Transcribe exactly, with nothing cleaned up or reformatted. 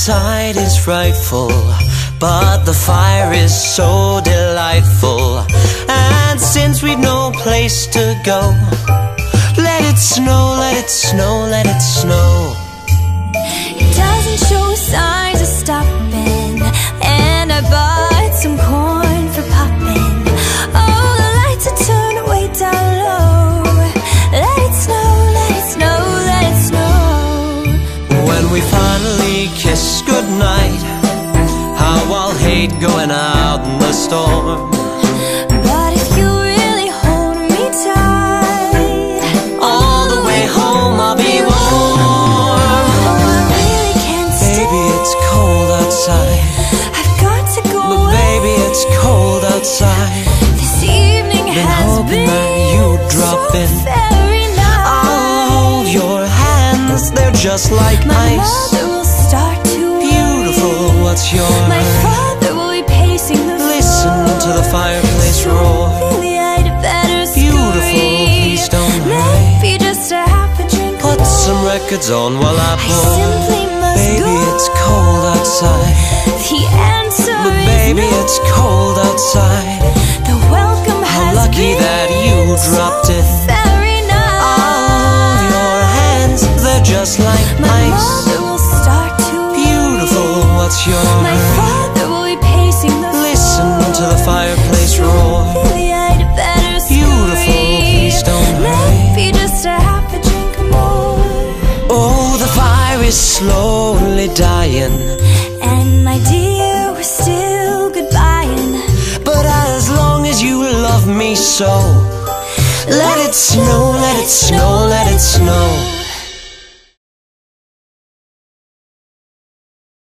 outside is frightful, but the fire is so delightful. And since we've no place to go, let it snow, let it snow, let it snow. It doesn't show signs of stopping, and I bought some corn for popping. Oh, the lights are turned way down low. Let it snow, let it snow, let it snow. When we finally kiss goodnight, how I'll hate going out in the storm. But if you really hold me tight, all the way home I'll be warm. Oh, I really can't stay. Baby, it's cold outside. I've got to go but away. Baby, it's cold outside. This evening been has hoping been that you'd drop so in. Very nice. I'll hold your hands, they're just like my ice. Mother will start to beautiful, what's your my father will be pacing the listen floor. To the fireplace roar. Beautiful, please don't hurry. Just a half a drink put more. Some records on while I pour. I simply must baby, go. It's cold outside. The answer but baby, is no. It's cold outside. The welcome how has lucky been that you so dropped it. Very nice. All your hands, they're just like my ice. Mother will start to beautiful, what's your my father will be pacing the floor. Listen to the fireplace roar. Beautiful, please don't hurry. Just a half a drink more. Oh, the fire is slowly dying, and my dear, we're still goodbying. But as long as you love me so, let it snow, let it snow, let it snow.